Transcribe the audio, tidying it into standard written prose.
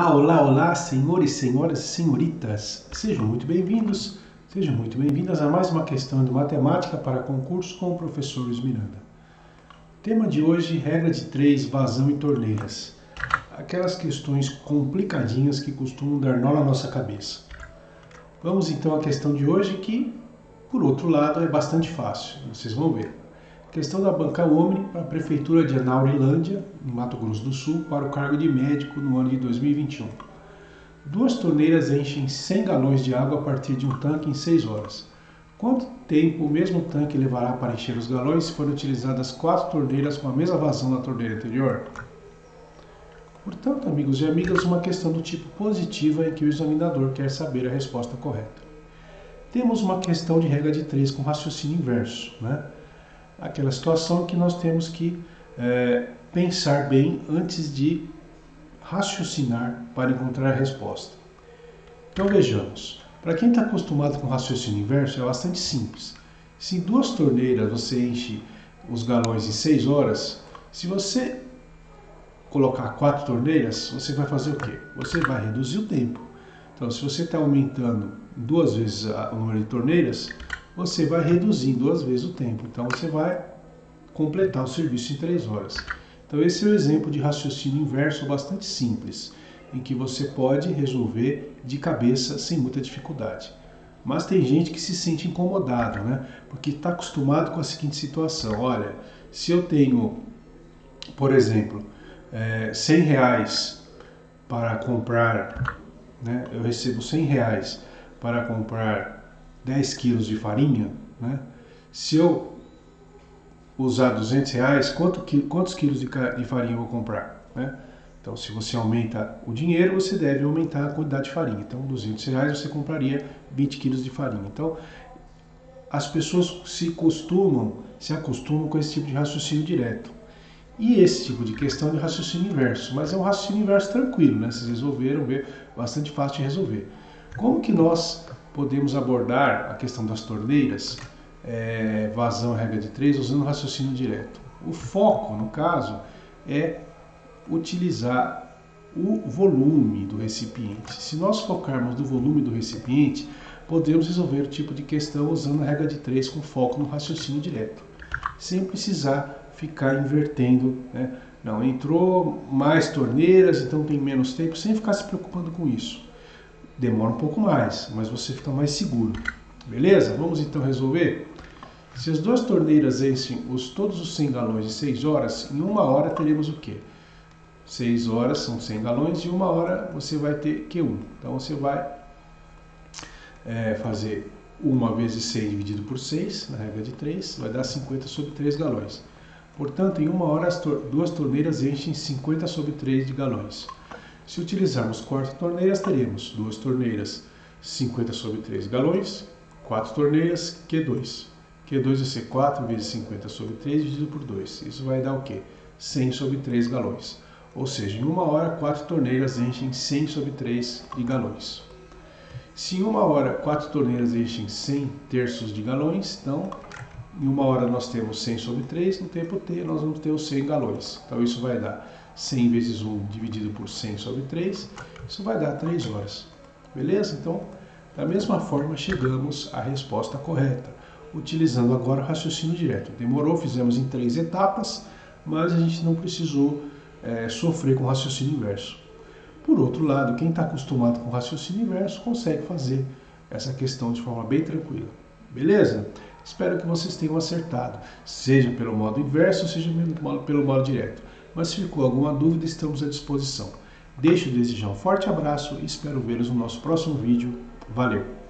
Olá, olá, olá, senhores, senhoras, senhoritas. Sejam muito bem-vindos, sejam muito bem-vindas a mais uma questão de matemática para concurso com o professor Luiz Miranda. O tema de hoje, regra de 3, vazão e torneiras. Aquelas questões complicadinhas que costumam dar nó na nossa cabeça. Vamos então à questão de hoje que, por outro lado, é bastante fácil, vocês vão ver. Questão da Banca Omni para a Prefeitura de Anaurilândia, no Mato Grosso do Sul, para o cargo de médico no ano de 2021. Duas torneiras enchem 100 galões de água a partir de um tanque em 6 horas. Quanto tempo o mesmo tanque levará para encher os galões se forem utilizadas 4 torneiras com a mesma vazão da torneira anterior? Portanto, amigos e amigas, uma questão do tipo positiva em que o examinador quer saber a resposta correta. Temos uma questão de regra de 3 com raciocínio inverso, né? Aquela situação que nós temos que pensar bem antes de raciocinar para encontrar a resposta. Então vejamos, para quem está acostumado com raciocínio inverso é bastante simples. Se em 2 torneiras você enche os galões em 6 horas, se você colocar 4 torneiras, você vai fazer o quê? Você vai reduzir o tempo. Então se você está aumentando 2 vezes o número de torneiras, você vai reduzir 2 vezes o tempo. Então, você vai completar o serviço em 3 horas. Então, esse é um exemplo de raciocínio inverso bastante simples, em que você pode resolver de cabeça sem muita dificuldade. Mas tem gente que se sente incomodada, né? Porque está acostumado com a seguinte situação. Olha, se eu tenho, por exemplo, 100 reais para comprar, né? Eu recebo 100 reais para comprar 10 quilos de farinha, né? Se eu usar 200 reais, quantos quilos de farinha eu vou comprar, né? Então, se você aumenta o dinheiro, você deve aumentar a quantidade de farinha. Então, 200 reais você compraria 20 quilos de farinha. Então, as pessoas se acostumam com esse tipo de raciocínio direto. E esse tipo de questão de raciocínio inverso, mas é um raciocínio inverso tranquilo, né? Vocês resolveram ver, bastante fácil de resolver. Como que nós podemos abordar a questão das torneiras, vazão regra de 3, usando raciocínio direto? O foco, no caso, é utilizar o volume do recipiente. Se nós focarmos no volume do recipiente, podemos resolver o tipo de questão usando a regra de 3 com foco no raciocínio direto, sem precisar ficar invertendo, né? Não, entrou mais torneiras, então tem menos tempo, sem ficar se preocupando com isso. Demora um pouco mais, mas você fica mais seguro. Beleza? Vamos então resolver? Se as 2 torneiras enchem todos os 100 galões em 6 horas, em 1 hora teremos o quê? 6 horas são 100 galões e 1 hora você vai ter Q1. Então você vai fazer 1 vezes 100 dividido por 6, na regra de 3, vai dar 50 sobre 3 galões. Portanto, em 1 hora as 2 torneiras enchem 50 sobre 3 de galões. Se utilizarmos 4 torneiras, teremos 2 torneiras, 50 sobre 3 galões, 4 torneiras, Q2. Q2 vai ser 4 vezes 50 sobre 3 dividido por 2. Isso vai dar o quê? 100 sobre 3 galões. Ou seja, em 1 hora, 4 torneiras enchem 100 sobre 3 de galões. Se em 1 hora, 4 torneiras enchem 100 terços de galões, então em 1 hora nós temos 100 sobre 3, no tempo T nós vamos ter os 100 galões. Então isso vai dar 100 vezes 1 dividido por 100 sobre 3, isso vai dar 3 horas. Beleza? Então, da mesma forma, chegamos à resposta correta, utilizando agora o raciocínio direto. Demorou, fizemos em 3 etapas, mas a gente não precisou sofrer com o raciocínio inverso. Por outro lado, quem está acostumado com o raciocínio inverso consegue fazer essa questão de forma bem tranquila. Beleza? Espero que vocês tenham acertado, seja pelo modo inverso, seja pelo modo direto. Mas se ficou alguma dúvida, estamos à disposição. Deixo de desejar um forte abraço e espero vê-los no nosso próximo vídeo. Valeu!